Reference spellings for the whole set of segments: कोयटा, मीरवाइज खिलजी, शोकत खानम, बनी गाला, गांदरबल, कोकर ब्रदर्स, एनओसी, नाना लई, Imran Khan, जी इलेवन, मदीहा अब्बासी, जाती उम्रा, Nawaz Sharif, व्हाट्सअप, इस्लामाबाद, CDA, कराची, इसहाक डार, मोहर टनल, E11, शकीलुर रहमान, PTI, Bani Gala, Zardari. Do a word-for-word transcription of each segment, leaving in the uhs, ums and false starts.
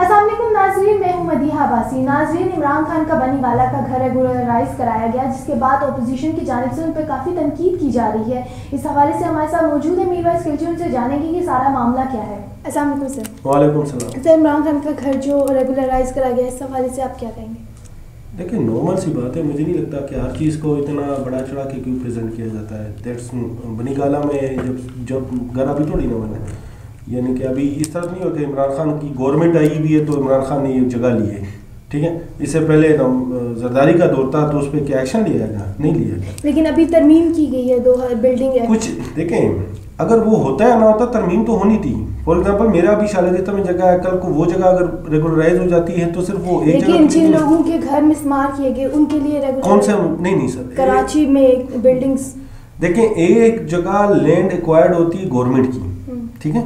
अस्सलाम वालेकुम नाज़रीन, मैं हूं मदीहा अब्बासी। नाज़रीन, इमरान खान का बनी गाला का घर रेगुलराइज कराया गया, जिसके बाद अपोजिशन की जानिब से उन पर काफ़ी तनकीद की जा रही है। इस हवाले से हमारे साथ मौजूद है मीरवाइज खिलजी, उनसे जानेंगे कि सारा मामला क्या है। अस्सलाम वालेकुम सर। वालेकुम सलाम। सर, इमरान खान का घर जो रेगुलराइज कराया गया, इस हवाले से आप क्या कहेंगे? देखिए, नॉर्मल सी बात है, मुझे नहीं लगता कि हर चीज़ को इतना बड़ा चढ़ा के क्यों प्रेजेंट किया जाता है। दैट्स बनी गाला में जब जब घर अभी थोड़ी ना बना है, यानी कि अभी इस तरह नहीं होता। इमरान खान की गवर्नमेंट आई हुई है तो इमरान खान ने ये जगह ली है, ठीक है। इससे पहले जरदारी का दौर था तो उस पर क्या एक्शन लिया गया? नहीं लिया गया, लेकिन अभी तरमीम की गई है दो बिल्डिंग है। कुछ देखें, अगर वो होता है ना होता, तरमीम तो होनी थी। फॉर एग्जाम्पल, मेरा अभी शालगता में जगह है, कल को वो जगह अगर रेगुलराइज हो जाती है तो सिर्फ वो एक जगह। जिन लोगों के घर मिसमार किए गए उनके लिए कौन सा? नहीं नहीं सर, कराची में एक बिल्डिंग्स देखें, एक जगह लैंड एक्वायर्ड होती है गवर्नमेंट की, ठीक है,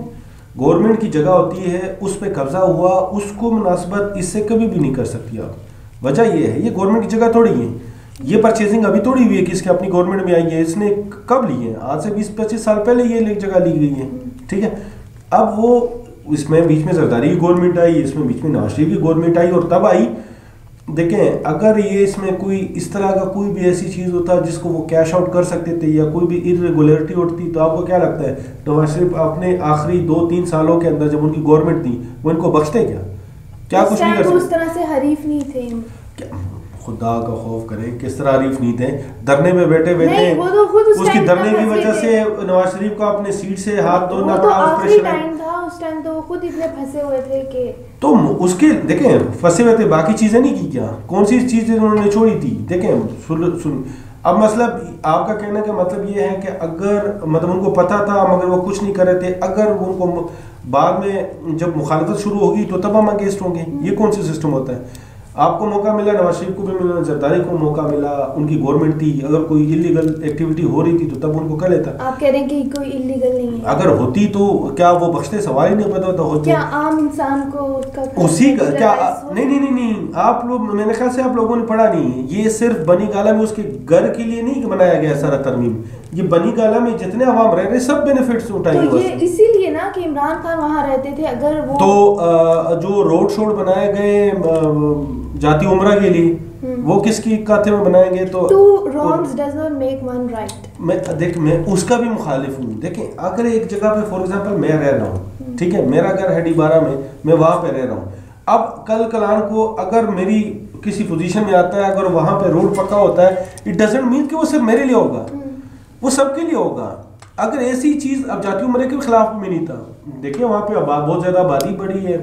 गवर्नमेंट की जगह होती है, उस पर कब्जा हुआ, उसको मुनासबत इससे कभी भी नहीं कर सकती आप। वजह यह है, ये गवर्नमेंट की जगह थोड़ी है, ये परचेजिंग अभी थोड़ी हुई है कि इसके अपनी गवर्नमेंट में आई है। इसने कब ली है? आज से बीस पच्चीस साल पहले ये जगह ली गई है, ठीक है। अब वो इसमें बीच में जरदारी की गवर्नमेंट आई, इसमें बीच में नवाज शरीफ की गवर्नमेंट आई और तब आई। देखें, अगर ये इसमें कोई इस तरह का कोई भी ऐसी चीज़ होता जिसको वो कैश आउट कर सकते थे या कोई भी इरेगुलरिटी होती, तो आपको क्या लगता है नवाज शरीफ अपने आखिरी दो तीन सालों के अंदर जब उनकी गवर्नमेंट थी वो इनको बख्शते क्या? क्या कुछ नहीं करते? उस तरह से हरीफ नहीं थे, खुदा का खौफ करें, किस तरह हरीफ नहीं थे? धरने में बैठे हुए थे, उसकी धरने की वजह से नवाज शरीफ का अपने सीट से हाथ धोना पड़ा। उस टाइम तो वो खुद इतने फंसे हुए थे कि तो उसके देखें फंसे हुए थे, बाकी चीजें नहीं की क्या? कौन सी चीजें उन्होंने छोड़ी थी? देखें सुन सुन अब मतलब आपका कहने का मतलब ये है कि अगर मतलब उनको पता था मगर वो कुछ नहीं कर रहे थे। अगर उनको बाद में जब मुखालफत शुरू होगी तो तब हम अगेंस्ट होंगे, ये कौन सा सिस्टम होता है? आपको मौका मिला, नवाज शरीफ को भी मिला, जरदारी को मौका मिला, उनकी गवर्नमेंट थी, अगर कोई इलीगल एक्टिविटी हो रही थी तो तब उनको कर लेता। आप कह रहे हैं कि कोई इलीगल नहीं है, अगर होती तो क्या वो बख्शते? सवाल ही नहीं पता होता होते क्या आम इंसान को उसी का क्या? नहीं नहीं नहीं नहीं आप लोग, मेरे ख्याल से आप लोगों ने पढ़ा नहीं, ये सिर्फ बनी गाला में उसके घर के लिए नहीं बनाया गया सारा तरमीम, ये बनी गाला में जितने आवाम रह रहे सब बेनिफिट्स उठाए। तो ये इसीलिए ना कि इमरान खान वहाँ रहते थे, अगर वो तो जो रोड शोड बनाए गए जाती उम्रा के लिए वो किसकी काथे में बनाएंगे? तो Two wrongs does not make one right। मैं देख मैं उसका भी मुखालिफ हूँ। देखें, अगर एक जगह पे फॉर एग्जांपल मैं रह रहा हूँ, ठीक है, मेरा घर है डीबारा में, मैं वहाँ पे रह रहा हूँ। अब कल कलान को अगर मेरी किसी पोजीशन में आता है, अगर वहाँ पे रोड पक्का होता है, इट डजेंट मीन कि वो सिर्फ मेरे लिए होगा, वो सबके लिए होगा। अगर ऐसी चीज़ अब जाती उम्र के खिलाफ में नहीं था, देखिए वहाँ पे बहुत ज़्यादा आबादी बढ़ी है,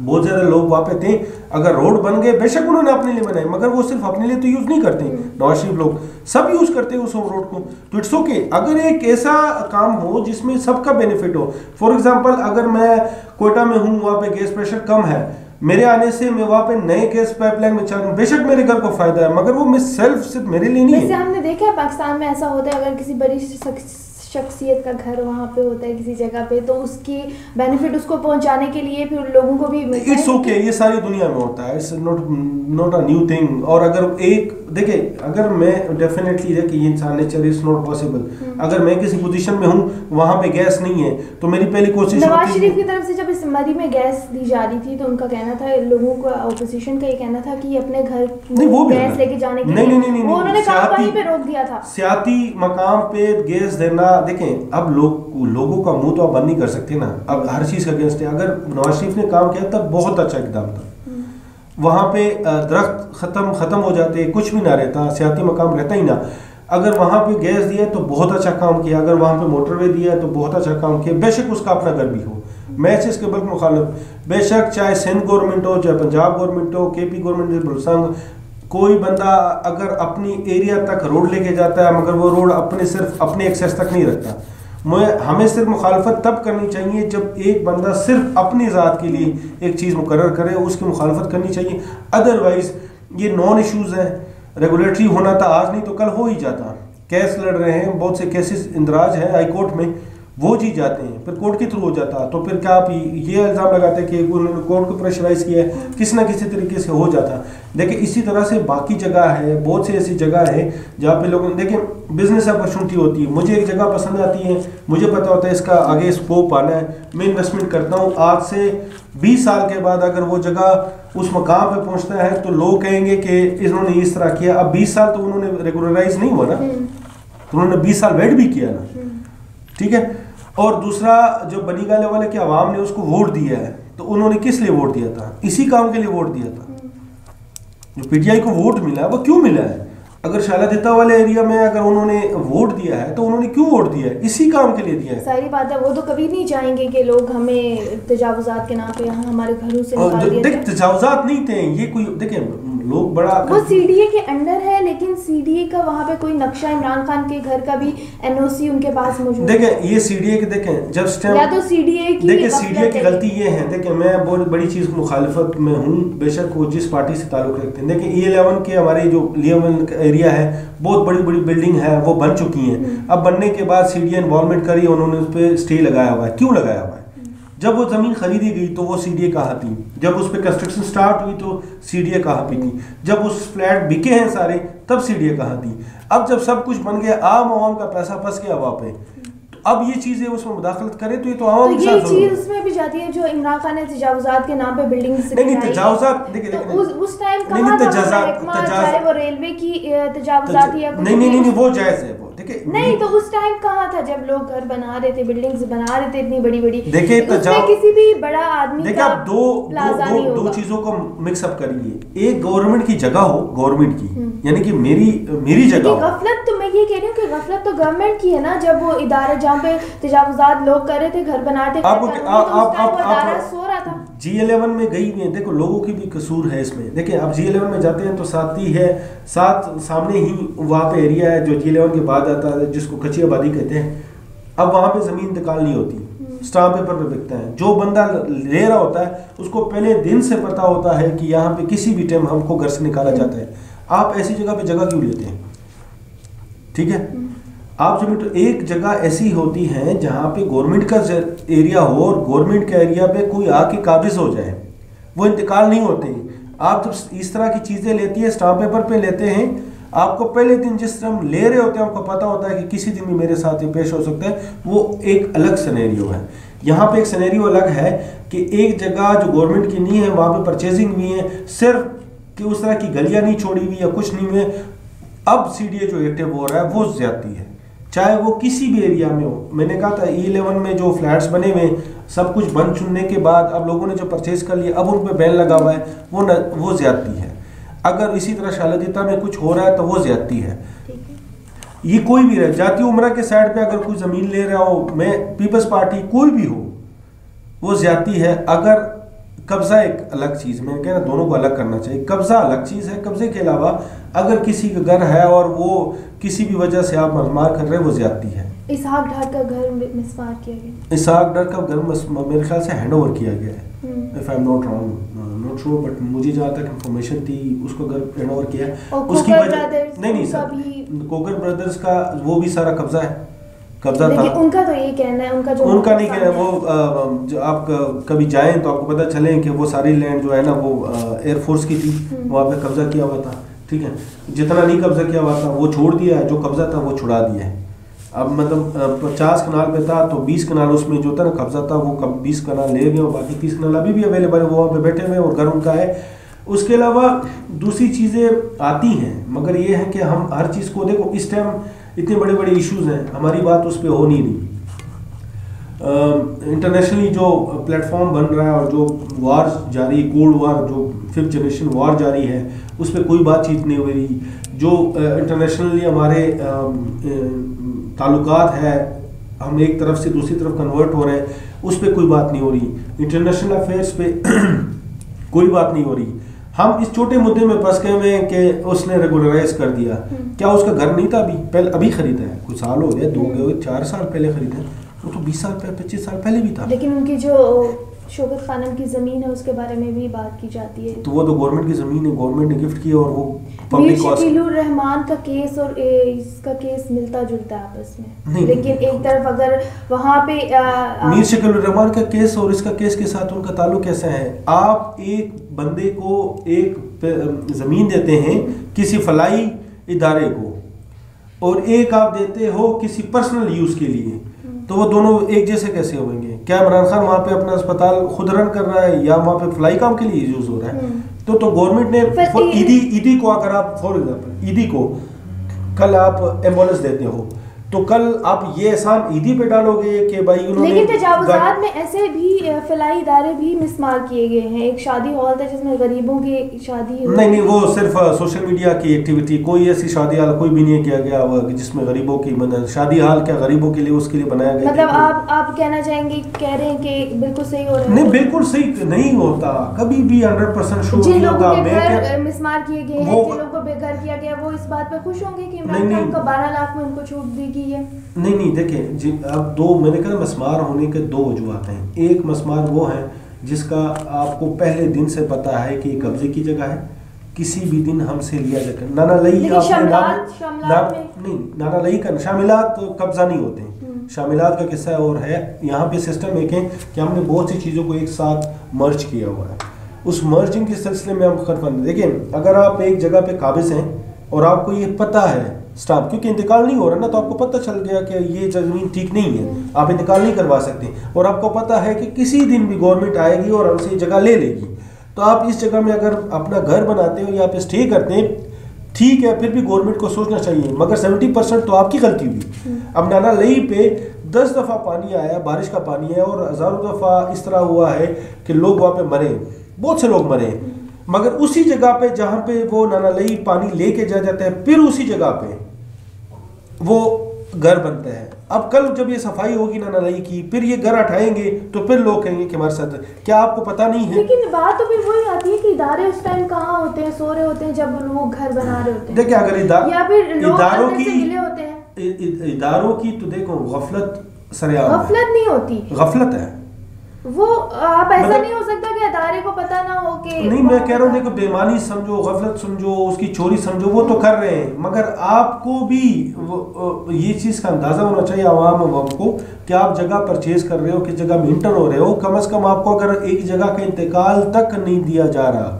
बहुत ज़्यादा लोग वहाँ पे थे, अगर रोड बन गए बेशक उन्होंने अपने लिए बनाए मगर वो सिर्फ अपने लिए तो यूज़ नहीं करते। नवाज शरीफ लोग सब यूज़ करते हैं उस रोड को, तो इट्स ओके। अगर एक ऐसा काम हो जिसमें सबका बेनिफिट हो, फॉर एग्जांपल अगर मैं कोयटा में हूँ, वहाँ पे गैस प्रेशर कम है, मेरे आने से मैं वहाँ पे नए गैस पाइपलाइन में चल, बेशक मेरे घर को फायदा है मगर वो मैं सेल्फ सिर्फ मेरे लिए नहीं है। हमने देखा है पाकिस्तान में ऐसा होता है, अगर किसी बड़ी शख्सियत का घर वहाँ पे होता है किसी जगह पे तो उसकी बेनिफिट उसको पहुँचाने के लिए फिर लोगों को भी मिलता है। इट्स ओके, ये सारी दुनिया में होता है, it's not not a new thing. और अगर एक देखे, अगर मैं डेफिनेटली है कि ये इंसान नेचर इज नॉट पॉसिबल, अगर मैं किसी पोजीशन में हूँ वहाँ पे गैस नहीं है तो मेरी पहली कोशिश। नवाज शरीफ की तरफ से जब इस मरी में गैस दी जा रही थी तो उनका कहना था, लोगों का अपोजिशन का ये कहना था कि अपने घर गैस लेके जाने के लिए उन्होंने रोक दिया था, सियाती मकाम पे गैस देना। देखें, अब लोग लोगों का मुंह तो आप बंद नहीं कर सकते ना, अब हर चीज का अगेंस्ट है। अगर नवाज शरीफ ने काम किया तब बहुत अच्छा इकदाम था, वहाँ पे दरख्त खत्म खत्म हो जाते, कुछ भी ना रहता, सियाती मकाम रहता ही ना। अगर वहाँ पे गैस दिया तो बहुत अच्छा काम किया, अगर वहाँ पे मोटरवे दिया तो बहुत अच्छा काम किया, बेशक उसका अपना घर भी हो, मैं इस इसके बल्कि मुखालिफ। बेशक चाहे सिंध गवर्नमेंट हो, चाहे पंजाब गवर्नमेंट हो, के पी गवर्नमेंट, बलुसंग, कोई बंदा अगर अपनी एरिया तक रोड लेके जाता है मगर वो रोड अपने सिर्फ अपने एक्सेस तक नहीं रखता। मैं हमें सिर्फ मुखालफत तब करनी चाहिए जब एक बंदा सिर्फ अपनी ज़ात के लिए एक चीज़ मुकर्रर करे, उसकी मुखालफत करनी चाहिए। अदरवाइज़ ये नॉन इश्यूज़ हैं, रेगुलेटरी होना था आज नहीं तो कल हो ही जाता। केस लड़ रहे हैं, बहुत से केसेस इंदराज हैं हाई कोर्ट में, वो जीत जाते हैं, फिर कोर्ट के थ्रू हो जाता, तो फिर क्या आप ये इल्ज़ाम लगाते कि उन्होंने कोर्ट को प्रेशराइज़ किया है, किसी ना किसी तरीके से हो जाता। देखिए इसी तरह से बाकी जगह है, बहुत सी ऐसी जगह है जहाँ पे लोगों, देखिए बिजनेस अपॉर्चुनिटी होती है, मुझे एक जगह पसंद आती है, मुझे पता होता है इसका आगे स्कोप आना है, मैं इन्वेस्टमेंट करता हूँ, आज से बीस साल के बाद अगर वो जगह उस मकाम पे पहुँचता है तो लोग कहेंगे कि इन्होंने इस तरह किया। अब बीस साल तो उन्होंने रेगुलराइज नहीं हुआ ना, तो उन्होंने बीस साल वेट भी किया ना, ठीक है। और दूसरा जो बनी गाले वाले के अवाम ने उसको वोट दिया है, तो उन्होंने किस लिए वोट दिया था? इसी काम के लिए वोट दिया था। जो पीटीआई को वोट मिला है वो क्यों मिला है? अगर शाला देता वाले एरिया में अगर उन्होंने वोट दिया है तो उन्होंने क्यों वोट दिया है? इसी काम के लिए दिया है। सारी बात है, वो तो कभी नहीं चाहेंगे कि लोग हमें तजावुजात के नाम पे यहाँ हमारे घरों से निकाल दिया। देख तजावुजात नहीं थे ये, कोई देखें लोग बड़ा, वो सीडीए के अंडर है लेकिन सीडीए का वहाँ पे कोई नक्शा, इमरान खान के घर का भी एनओसी उनके पास मौजूद। देखें ये सीडीए के, देखें जब सीडीए की, देखिए सीडीए की गलती ये है, देखिए मैं बहुत बड़ी चीज मुखालिफत में हूँ, बेशक वो जिस पार्टी से ताल्लुक रखते हैं। देखिए ई इलेवन के हमारे जो ई इलेवन एरिया है, बहुत बड़ी बड़ी बिल्डिंग है, वो बन चुकी हैं। अब बनने के बाद सीडीए इन्वॉल्वमेंट करी, उन्होंने उस पर स्टे लगाया हुआ है। क्यों लगाया हुआ है? जब वो ज़मीन खरीदी गई तो वो सीडीए कहाँ थी, जब उस पर कंस्ट्रक्शन स्टार्ट हुई तो सीडीए कहाँ पे थी, जब उस फ्लैट बिके हैं सारे तब सीडीए कहाँ थी। अब जब सब कुछ बन गया, आम आवाम का पैसा फंस गया वहाँ पे, तो अब ये चीज़ें उसमें मुदाखलत करे तो ये तो आवाम के साथ तो ये चीज़ उसमें भी जाती है जो इमरान खान ने तजावुजात के नाम पे बिल्डिंग नहीं नहीं तजावुजात देखिए रेलवे की तजावुजात नहीं नहीं नहीं वो जायज़ है। नहीं तो उस टाइम कहाँ था जब लोग घर बना रहे थे, बिल्डिंग्स बना रहे थे इतनी बड़ी बड़ी। देखिए किसी भी बड़ा आदमी देखिए आप दो दो, दो चीजों को मिक्सअप करिए, एक गवर्नमेंट की जगह हो, गवर्नमेंट की यानी कि मेरी मेरी जगह। गफलत तो मैं ये कह रही हूँ कि गफलत तो गवर्नमेंट की है ना, जब वो इदारा जहाँ पे तजावुजात लोग कर रहे थे, घर बना रहे थे। जी इलेवन में गई हुई है, देखो लोगों की भी कसूर है इसमें। देखिए आप जी इलेवन में जाते हैं तो साथ ही है, साथ सामने ही वहाँ पे एरिया है जो जी इलेवन के बाद आता है, जिसको कच्ची आबादी कहते हैं। अब वहाँ पे ज़मीन निकालनी होती, स्टाम्प पेपर पे बिकता है, जो बंदा ले रहा होता है उसको पहले दिन से पता होता है कि यहाँ पे किसी भी टाइम हमको घर से निकाला जाता है। आप ऐसी जगह पर जगह क्यों लेते हैं? ठीक है, आप जो मित्र एक जगह ऐसी होती है जहाँ पे गवर्नमेंट का एरिया हो और गवर्नमेंट के एरिया पे कोई आके काबिज हो जाए, वो इंतकाल नहीं होते। आप जब इस तरह की चीज़ें लेती है, स्टाम्प पेपर पे लेते हैं, आपको पहले दिन जिस तरह ले रहे होते हैं आपको पता होता है कि किसी दिन भी मेरे साथ ये पेश हो सकता है। वो एक अलग सिनेरियो है, यहाँ पे एक सिनेरियो अलग है कि एक जगह जो गवर्नमेंट की नहीं है वहाँ पर परचेजिंग भी है, सिर्फ कि उस तरह की गलियाँ नहीं छोड़ी हुई या कुछ नहीं हुए। अब सी डी ए जो एक्टिव हो रहा है वो ज्यादती है, चाहे वो किसी भी एरिया में हो। मैंने कहा था ई इलेवन में जो फ्लैट्स बने हुए सब कुछ बन चुनने के बाद अब लोगों ने जो परचेज़ कर लिया, अब उन पर बैन लगा हुआ है, वो न वो ज़्यादती है। अगर इसी तरह शालदीता में कुछ हो रहा है तो वो ज़्यादती है। ये कोई भी रह जाती उम्र के साइड पे अगर कोई ज़मीन ले रहा हो, मैं पीपल्स पार्टी कोई भी हो, वो ज़्यादती है। अगर कब्ज़ा एक अलग चीज़, मैं कह रहा दोनों को अलग करना चाहिए। कब्ज़ा अलग चीज़ है, कब्ज़े के अलावा अगर किसी का घर है और वो किसी भी वजह से आप मरमार कर रहे हैं वो ज़्यादती है। इसहाक डार का घर मिसमार किया गया, इसहाक डार का घर मेरे ख्याल से हैंड ओवर किया गया है, if I am not wrong, not sure, but मुझे जहाँ तक इन्फॉर्मेशन थी उसको घर हैंड ओवर किया है। उसकी वजह नहीं नहीं सर, कोकर ब्रदर्स का वो भी सारा कब्ज़ा है, कब्जा था उनका। तो ये कहना है उनका जो उनका नहीं कहना है वो आ, जो आप कभी जाएं तो आपको पता चले कि वो सारी लैंड जो है ना वो एयरफोर्स की थी, वहाँ पे कब्जा किया हुआ था। ठीक है, जितना नहीं कब्जा किया हुआ था वो छोड़ दिया है, जो कब्जा था वो छुड़ा दिया है। अब मतलब पचास कनाल पे था तो बीस कनाल उसमें जो था ना कब्जा था वो बीस कनाल ले गए, बाकी तीस कनाल अभी भी अवेलेबल है, वो वहाँ पे बैठे हुए और घर उनका है। उसके अलावा दूसरी चीज़ें आती हैं, मगर ये है कि हम हर चीज़ को देखो, इस टाइम इतने बड़े बड़े इश्यूज हैं, हमारी बात उस पर हो नहीं रही। इंटरनेशनली जो प्लेटफॉर्म बन रहा है और जो वार जारी, कोल्ड वार जो फिफ्थ जनरेशन वार जारी है, उस पर कोई बातचीत नहीं हो रही। जो इंटरनेशनली हमारे ताल्लुकात है, हम एक तरफ से दूसरी तरफ कन्वर्ट हो रहे हैं, उस पर कोई बात नहीं हो रही। इंटरनेशनल अफेयर्स पे कोई बात नहीं हो रही। हम इस छोटे मुद्दे में फंस गए हैं कि उसने रेगुलराइज कर दिया, क्या उसका घर नहीं था? अभी पहले अभी खरीदा है, कुछ साल हो गए, दो गए चार साल पहले खरीदा है, वो तो बीस साल पहले पच्चीस साल पहले भी था। लेकिन उनकी जो शोकत खानम की ज़मीन है उसके बारे में भी बात की जाती है, तो वो तो गवर्नमेंट की ज़मीन है, गवर्नमेंट ने गिफ्ट की और वो पब्लिक कॉस्ट। शकीलुर रहमान का केस और इसका केस मिलता जुलता है आपस में, लेकिन एक तरफ अगर वहाँ पे मीर शकीलुर रहमान का केस और इसका केस के साथ उनका ताल्लुक कैसा है? आप एक बंदे को एक ज़मीन देते हैं किसी फलाई इदारे को और एक आप देते हो किसी पर्सनल यूज़ के लिए, तो वो दोनों एक जैसे कैसे होंगे? क्या इमरान खान वहाँ पे अपना अस्पताल खुद रन कर रहा है या वहाँ पे फ्लाई काम के लिए यूज हो रहा है? तो तो गवर्नमेंट ने ईदी ईदी को अगर आप फॉर एग्जांपल ईदी को कल आप एम्बुलेंस देते हो तो कल आप ये एहसान ईदी पे डालोगे कि भाई उन्होंने। लेकिन तजावुजात में ऐसे भी फलाई इदारे भी मिसमार किए गए हैं। एक शादी हॉल था जिसमें गरीबों की शादी, नहीं नहीं वो सिर्फ सोशल मीडिया की एक्टिविटी, कोई ऐसी शादी हॉल कोई भी नहीं किया गया जिसमें गरीबों की मदद, शादी हॉल क्या गरीबों के लिए उसके लिए बनाया गया। मतलब आप आप कहना चाहेंगे, कह रहे हैं कि बिल्कुल सही हो रहा है? नहीं, बिल्कुल सही नहीं होता, कभी भी हंड्रेड परसेंट शो नहीं होगा। मिसमार किए गए हैं, जिन लोगों को बेघर किया गया, वो इस बात पर खुश होंगे कि इमरान खान को बारह लाख में उनको छूट देगी? नहीं नहीं देखें जी, आप दो, मैंने कहा मस्मार होने के दो वजूहत हैं। एक मस्मार वो है जिसका आपको पहले दिन से पता है कि कब्जे की जगह है, किसी भी दिन हमसे लिया जाकर नाना लई आपने नाम ना, नहीं नाना लई का शामिलात तो कब्जा नहीं होते हैं, शामिलात का किस्सा और है। यहाँ पे सिस्टम एक है कि हमने बहुत सी चीज़ों को एक साथ मर्ज किया हुआ है, उस मर्जिंग के सिलसिले में हम खरफन। देखें अगर आप एक जगह पर काबिज हैं और आपको ये पता है स्टाफ, क्योंकि इंतकाल नहीं हो रहा ना, तो आपको पता चल गया कि ये जमीन ठीक नहीं है, आप इंतकाल नहीं करवा सकते, और आपको पता है कि किसी दिन भी गवर्नमेंट आएगी और हमसे ये जगह ले लेगी, तो आप इस जगह में अगर अपना घर बनाते हो या आप स्टे करते हैं, ठीक है, फिर भी गवर्नमेंट को सोचना चाहिए, मगर सेवेंटी परसेंट तो आपकी गलती हुई। अब नाना लई पे दस दफ़ा पानी आया, बारिश का पानी है, और हज़ारों दफ़ा इस तरह हुआ है कि लोग वहाँ पर मरे, बहुत से लोग मरे, मगर उसी जगह पे जहाँ पे वो नाना लई पानी लेके जा जाता है, फिर उसी जगह पे वो घर बनता है। अब कल जब ये सफाई होगी नाना लई की, फिर ये घर हटाएंगे तो फिर लोग कहेंगे कि हमारे साथ, क्या आपको पता नहीं है? लेकिन बात तो फिर वही आती है कि इदारे उस टाइम कहाँ होते हैं, सो रहे होते हैं जब लोग घर बना रहे होते हैं। देखिए अगर इदारों की इदारों की तो देखो गफलत सरेआम, गफलत नहीं होती, गफलत है वो। आप ऐसा नहीं हो सकता कि अदारे को पता ना हो कि, नहीं मैं कह रहा हूँ देखो बेमानी समझो, गफलत समझो, उसकी चोरी समझो, वो तो कर रहे हैं, मगर आपको भी ये चीज़ का अंदाज़ा होना चाहिए आवाम को कि आप जगह परचेज कर रहे हो, किस जगह में इंटर हो रहे हो। कम अज़ कम आपको अगर एक जगह का इंतकाल तक नहीं दिया जा रहा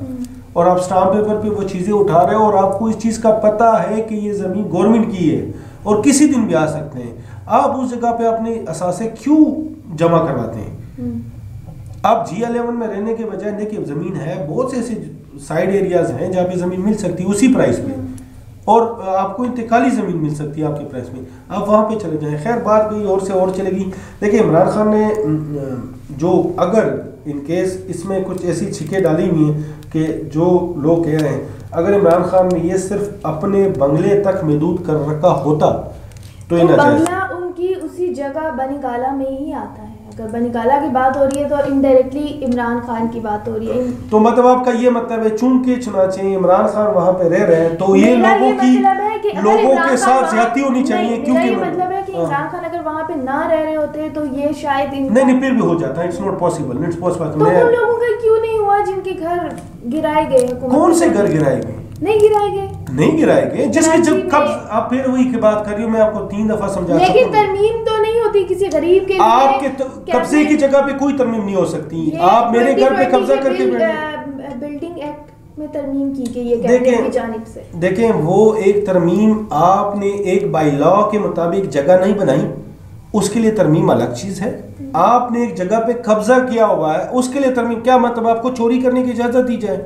और आप स्टाम्प पेपर पर वो चीज़ें उठा रहे हो और आपको इस चीज़ का पता है कि ये ज़मीन गवर्नमेंट की है और किसी दिन भी आ सकते हैं, आप उस जगह पर अपने असासे क्यों जमा करवाते हैं? आप जी एलेवन में रहने के बजाय, देखिए ज़मीन है, बहुत से ऐसे साइड एरियाज हैं जहाँ पे ज़मीन मिल सकती है उसी प्राइस में और आपको इंतकाली ज़मीन मिल सकती है आपके प्राइस में, आप वहाँ पे चले जाएं। खैर बात भी और से और चलेगी। देखिए इमरान खान ने जो, अगर इनकेस इसमें कुछ ऐसी छिके डाली हुई हैं कि जो लोग कह रहे हैं, अगर इमरान खान ने ये सिर्फ अपने बंगले तक महदूद कर रखा होता तो ये बंगला उनकी उसी जगह बनी गाला में ही आता है। अगर बनी गाला की बात हो रही है तो इनडायरेक्टली इमरान खान की बात हो रही है। तो मतलब आपका ये मतलब है चूंकि चुनाचे इमरान खान वहाँ पे रह रहे हैं तो ये लोगों ये की मतलब है कि लोगों के साथ ज्यादती होनी चाहिए, क्योंकि ये मतलब है कि इमरान खान अगर वहाँ पे ना रह रहे होते तो ये शायद नहीं नहीं फिर भी हो जाता है। It's not possible, it's possible. तो उन लोगों का क्यों नहीं हुआ जिनके घर गिराए गए? कौन से घर गिराए गए? नहीं गिराए गए, नहीं गिराए गए जिसके जब कब आप फिर वही की बात कर रही हो। मैं आपको तीन दफा समझा, लेकिन तरमीम तो नहीं होती किसी गरीब के लिए। आपके तो, कब्जे की जगह पे कोई तरमीम नहीं हो सकती। आप मेरे घर पे कब्जा करके बिल्डिंग एक्ट में तरमीम की गई है कैबिनेट की जानिब से। देखें वो एक तरमीम आपने एक बाई लॉ के मुताबिक जगह नहीं बनाई, उसके लिए तरमीम अलग चीज़ है। आपने एक जगह पे कब्जा किया हुआ है, उसके लिए तरमीम। क्या मतलब आपको चोरी करने की इजाज़त दी जाए?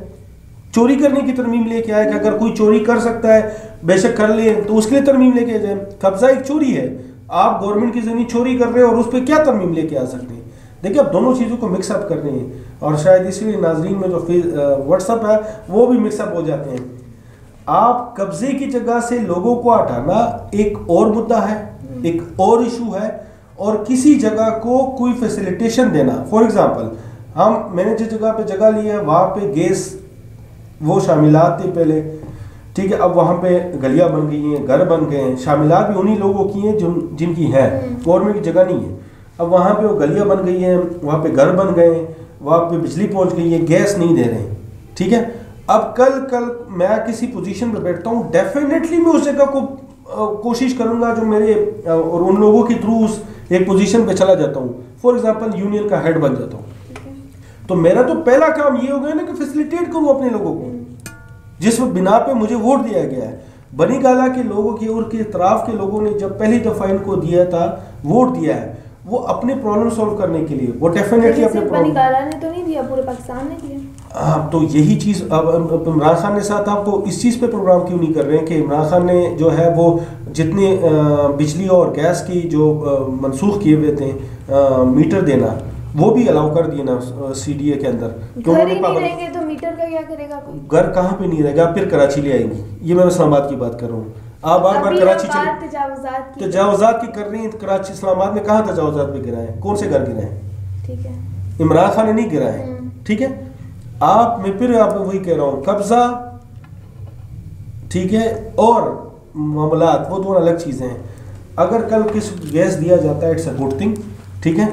चोरी करने की तरमीम लेके आए कि अगर कोई चोरी कर सकता है बेशक कर ले, तो उसके लिए तरमीम लेके जाए। कब्जा एक चोरी है, आप गवर्नमेंट की ज़मीन चोरी कर रहे हो और उस पर क्या तरमीम लेके आ सकते हैं? देखिए आप दोनों चीज़ों को मिक्सअप कर रहे हैं और शायद इसलिए नाजरीन में जो फेस व्हाट्सअप है वो भी मिक्सअप हो जाते हैं। आप कब्जे की जगह से लोगों को हटाना एक और मुद्दा है, एक और इशू है, और किसी जगह को कोई फैसिलिटेशन देना। फॉर एग्ज़ाम्पल हम मैंने जिस जगह पर जगह ली है वहाँ पर गैस वो शामिलात थे पहले, ठीक है, अब वहाँ पे गलियाँ बन गई हैं, घर बन गए हैं, शामिलात भी उन्हीं लोगों की हैं जिन जिनकी है, गवर्नमेंट की जगह नहीं है। अब वहाँ पे वो गलियाँ बन गई हैं, वहाँ पे घर बन गए हैं, वहाँ पे बिजली पहुँच गई है, गैस नहीं दे रहे हैं, ठीक है। अब कल कल मैं किसी पोजीशन पर बैठता हूँ, डेफिनेटली मैं उस जगह को कोशिश करूँगा जो मेरे और उन लोगों के थ्रू उस एक पोजीशन पे चला जाता हूँ, फॉर एग्जांपल यूनियन का हेड बन जाता हूँ। तो मेरा तो पहला काम ये हो गया ना कि फैसिलिटेट करूँ अपने लोगों को, जिस बिना पे मुझे वोट दिया गया है। बनी गाला के लोगों की और के इतराफ के लोगों ने जब पहली दफ़ा इनको दिया था वोट दिया है, वो अपने प्रॉब्लम सॉल्व करने के लिए, वो डेफिनेटली अपने बनी गाला ने तो नहीं दिया, पूरे पाकिस्तान ने दिया। हाँ, तो यही चीज़ अब इमरान खान ने साथ आपको इस चीज़ पे प्रोग्राम क्यों नहीं कर रहे हैं कि इमरान खान ने जो है वो जितने बिजली और गैस की जो मंसूख किए हुए थे आ, मीटर देना, वो भी अलाउ कर दिए ना सीडीए के अंदर। क्यों रहेंगे तो मीटर का क्या करेगा? घर कहाँ पे नहीं रहेगा, फिर कराची ले आएंगी। ये मैं इस्लामाबाद की बात कर रहा हूँ, आप बार बार कराची चले तजावजात की कर रही हैं। कराची इस्लामाबाद में कहाँ तजावजात पे गिराए, कौन से घर गिराए? इमरान खान ने नहीं गिराए, ठीक है। आप मैं फिर आपको वही कह रहा हूँ, कब्जा ठीक है और मामलात, वो दोनों अलग चीज़ें हैं। अगर कल किस गैस दिया जाता है, इट्स अ गुड थिंग, ठीक है।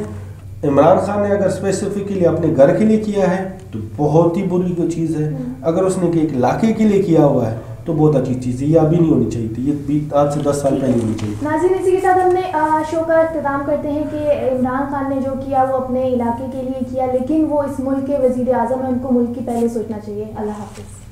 इमरान खान ने अगर स्पेसिफिकली अपने घर के लिए किया है तो बहुत ही बुरी कोई चीज़ है, अगर उसने एक इलाके के लिए किया हुआ है तो बहुत अच्छी चीज़ है। ये अभी नहीं होनी चाहिए थी, ये आज से दस साल पहले होनी चाहिए। नाज़रीन, इसी के साथ हमने शो का इख्तिताम करते हैं कि इमरान खान ने जो किया वो अपने इलाके के लिए किया, लेकिन वो इस मुल्क के वज़ीर आज़म हैं, उनको मुल्क की पहले सोचना चाहिए। अल्लाह हाफ़िज़।